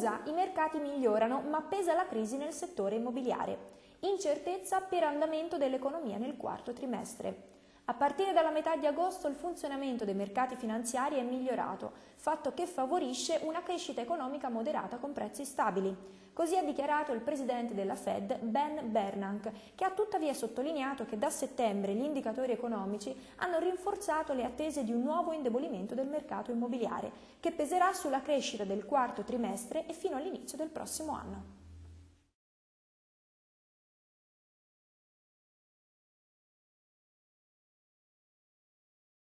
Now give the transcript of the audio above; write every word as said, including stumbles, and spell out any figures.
U S A i mercati migliorano, ma pesa la crisi nel settore immobiliare. Incertezza per andamento dell'economia nel quarto trimestre. A partire dalla metà di agosto il funzionamento dei mercati finanziari è migliorato, fatto che favorisce una crescita economica moderata con prezzi stabili. Così ha dichiarato il presidente della Fed, Ben Bernanke, che ha tuttavia sottolineato che da settembre gli indicatori economici hanno rinforzato le attese di un nuovo indebolimento del mercato immobiliare, che peserà sulla crescita del quarto trimestre e fino all'inizio del prossimo anno.